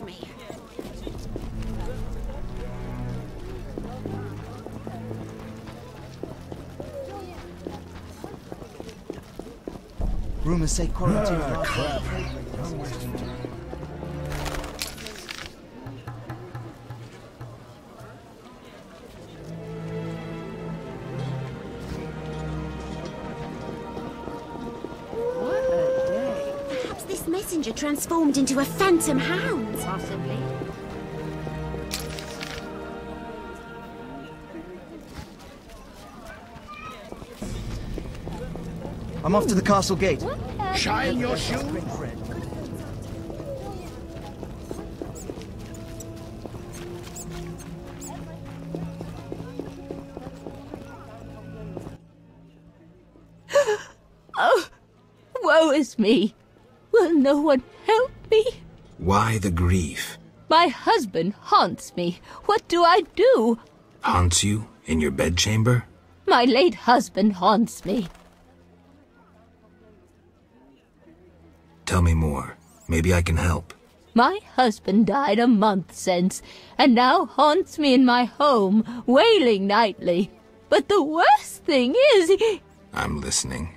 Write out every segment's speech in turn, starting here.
off me. Rumors say quarantine. Transformed into a phantom hound. Possibly. I'm off to the castle gate. Shine your shoes. Oh, woe is me. Will no one help me? Why the grief? My husband haunts me. What do I do? Haunts you? In your bedchamber? My late husband haunts me. Tell me more. Maybe I can help. My husband died a month since, and now haunts me in my home, wailing nightly. But the worst thing is... I'm listening.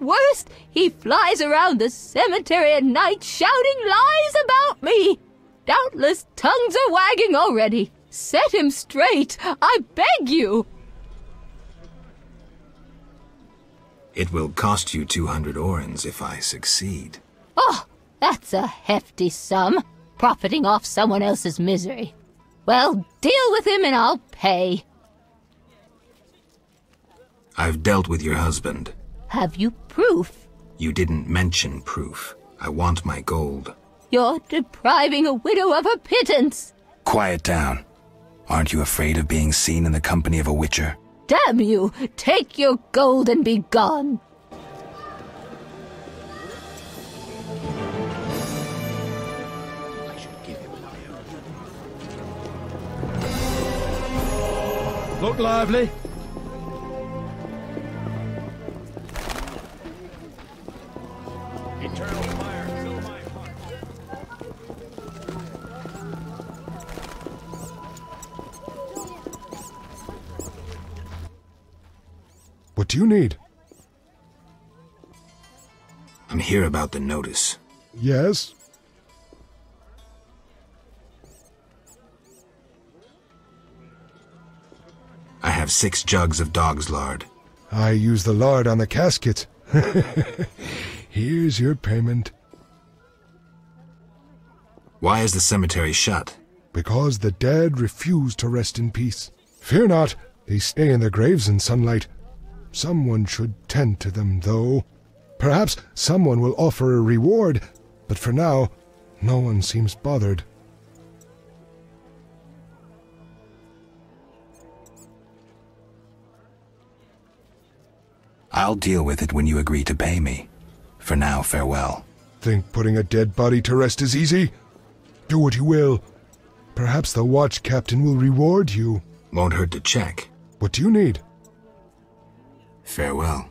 Worst, he flies around the cemetery at night shouting lies about me. Doubtless tongues are wagging already. Set him straight, I beg you. It will cost you 200 orins if I succeed. Oh, that's a hefty sum, profiting off someone else's misery. Well, deal with him and I'll pay. I've dealt with your husband. Have you proof? You didn't mention proof. I want my gold. You're depriving a widow of a pittance. Quiet down. Aren't you afraid of being seen in the company of a witcher? Damn you! Take your gold and be gone. Look lively. What do you need? I'm here about the notice. Yes? I have 6 jugs of dog's lard. I use the lard on the casket. Here's your payment. Why is the cemetery shut? Because the dead refuse to rest in peace. Fear not, they stay in their graves in sunlight. Someone should tend to them, though. Perhaps someone will offer a reward, but for now, no one seems bothered. I'll deal with it when you agree to pay me. For now, farewell. Think putting a dead body to rest is easy? Do what you will. Perhaps the watch captain will reward you. Won't hurt to check. What do you need? Farewell.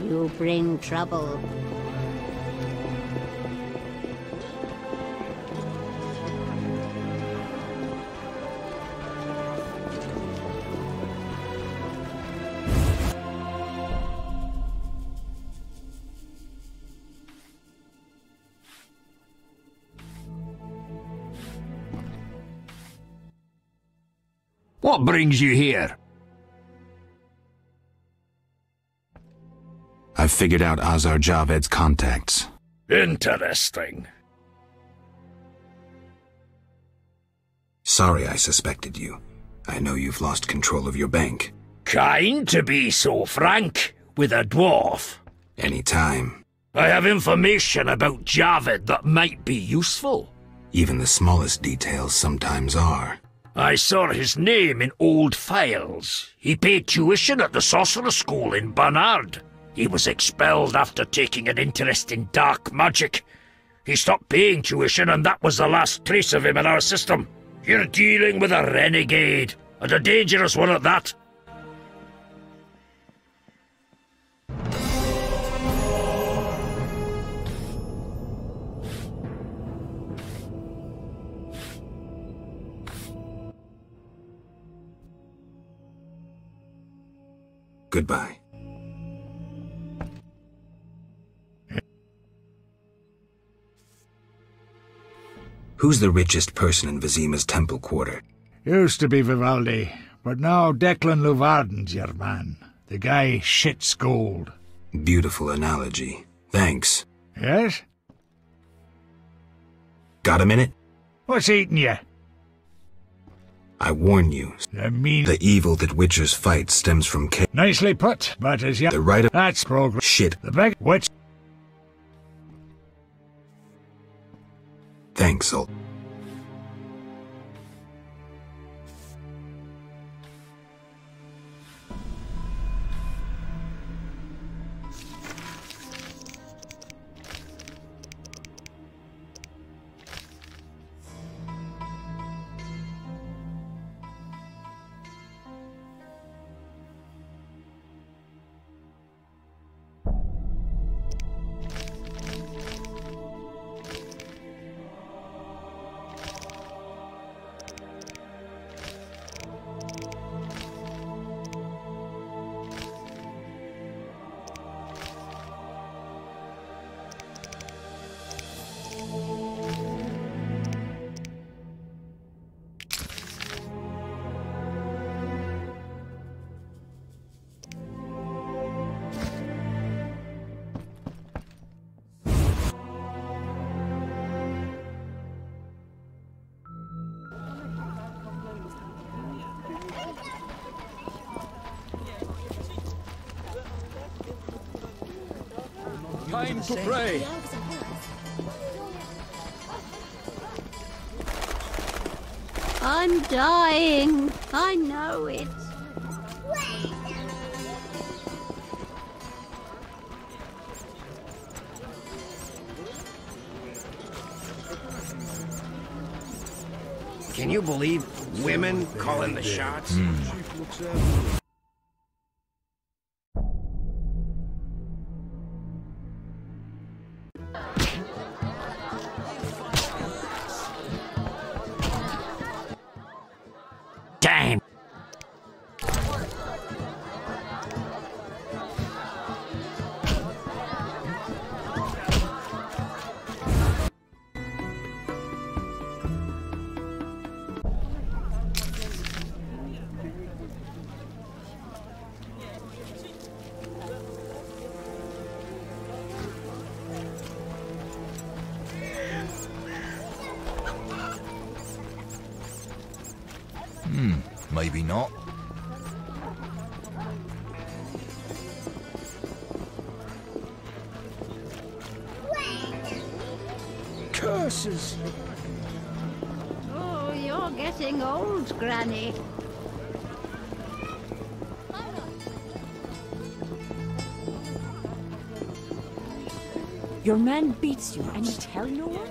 You bring trouble. What brings you here? I've figured out Azar Javed's contacts. Interesting. Sorry I suspected you. I know you've lost control of your bank. Kind to be so frank with a dwarf. Any time. I have information about Javed that might be useful. Even the smallest details sometimes are. I saw his name in old files. He paid tuition at the sorcerer school in Barnard. He was expelled after taking an interest in dark magic. He stopped paying tuition, and that was the last trace of him in our system. You're dealing with a renegade, and a dangerous one at that. Goodbye. Who's the richest person in Vizima's temple quarter? Used to be Vivaldi, but now Declan Luvarden's your man. The guy shits gold. Beautiful analogy. Thanks. Yes? Got a minute? What's eating you? I warn you, the evil that witchers fight stems from chaos. Nicely put, but as yet, the right of that's progress. Shit. The big witch. Thanks, Zoltan. Time to pray. I'm dying. I know it. Can you believe women calling the shots? Mm. Maybe not. Curses! Oh, you're getting old, Granny. Your man beats you and you tell no one?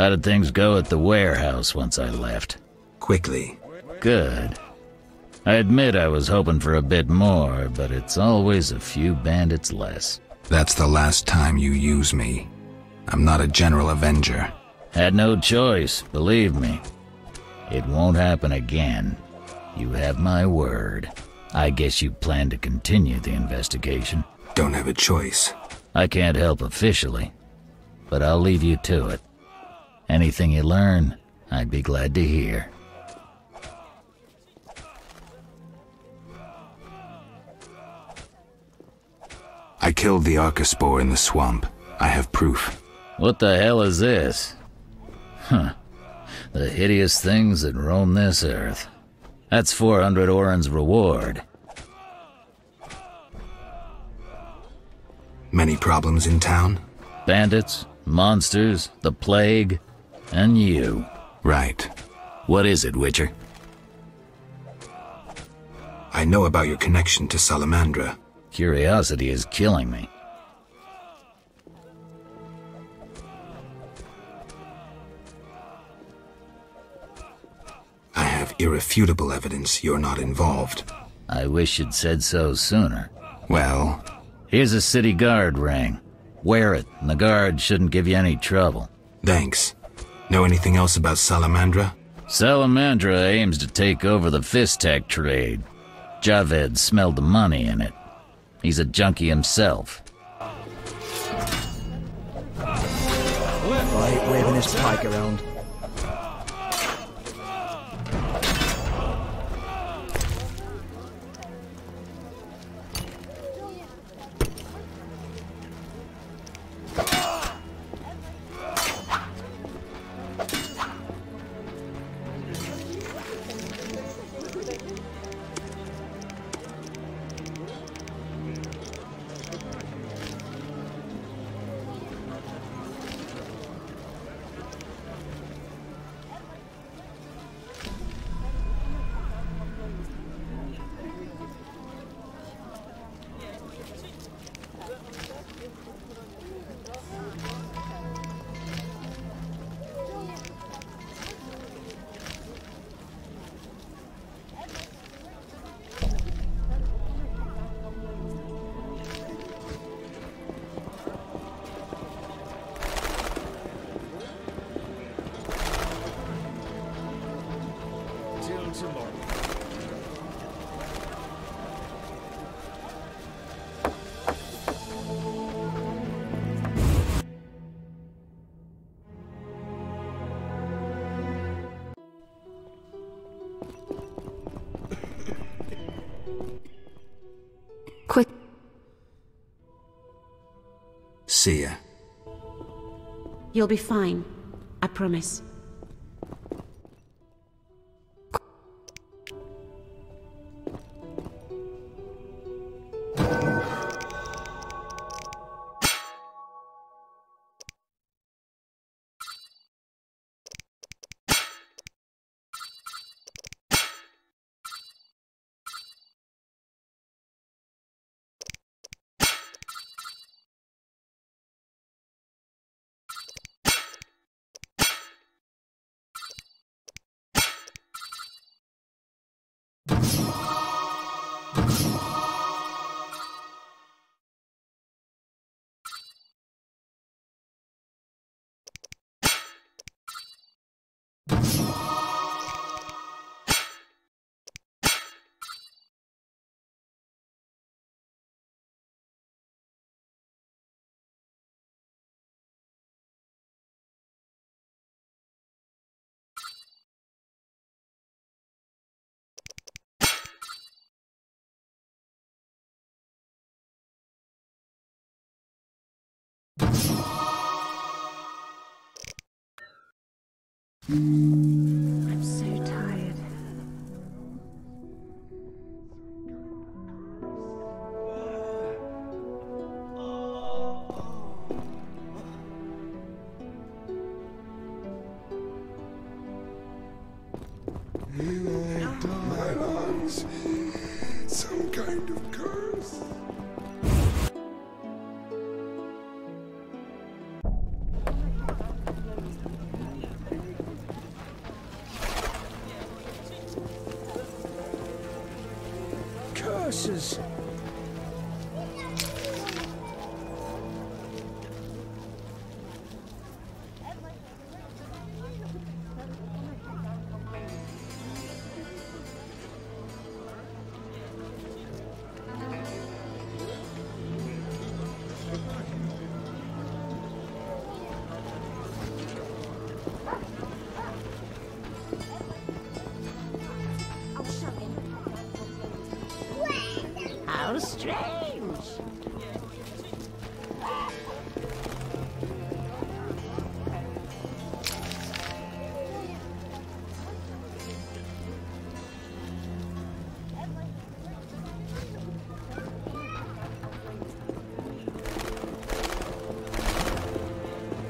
How did things go at the warehouse once I left? Quickly. Good. I admit I was hoping for a bit more, but it's always a few bandits less. That's the last time you use me. I'm not a general avenger. Had no choice, believe me. It won't happen again. You have my word. I guess you plan to continue the investigation. Don't have a choice. I can't help officially, but I'll leave you to it. Anything you learn, I'd be glad to hear. I killed the Arcospore in the swamp. I have proof. What the hell is this? Huh. The hideous things that roam this earth. That's 400 Orin's reward. Many problems in town? Bandits, monsters, the plague, and you. Right. What is it, Witcher? I know about your connection to Salamandra. Curiosity is killing me. I have irrefutable evidence you're not involved. I wish you'd said so sooner. Well... Here's a city guard ring. Wear it, and the guard shouldn't give you any trouble. Thanks. Know anything else about Salamandra? Salamandra aims to take over the Fistech trade. Javed smelled the money in it. He's a junkie himself. Why waving his pike around? Quick. See ya. You'll be fine. I promise. I'm so tired. You light up my lungs. Some kind of curse. horses.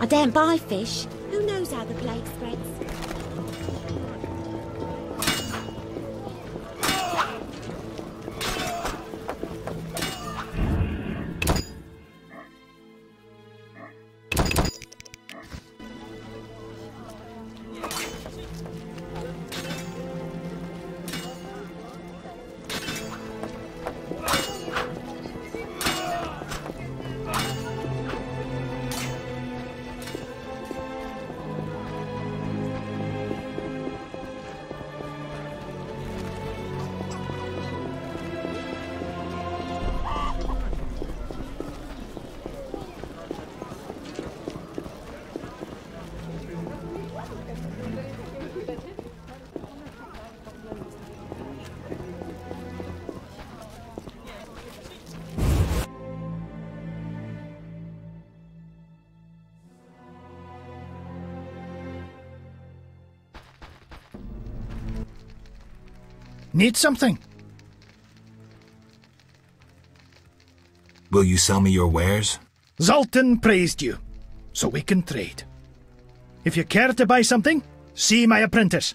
I daren't buy fish. Who knows how the plague spreads? Need something? Will you sell me your wares? Zoltan praised you, so we can trade. If you care to buy something, see my apprentice.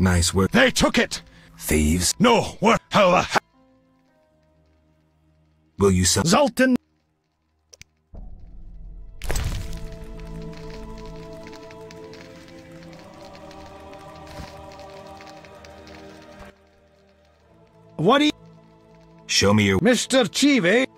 Nice work. They took it! Thieves? No, what? How the hell? Will you sell? Zoltan! What do you? Show me your- Mr. Chive!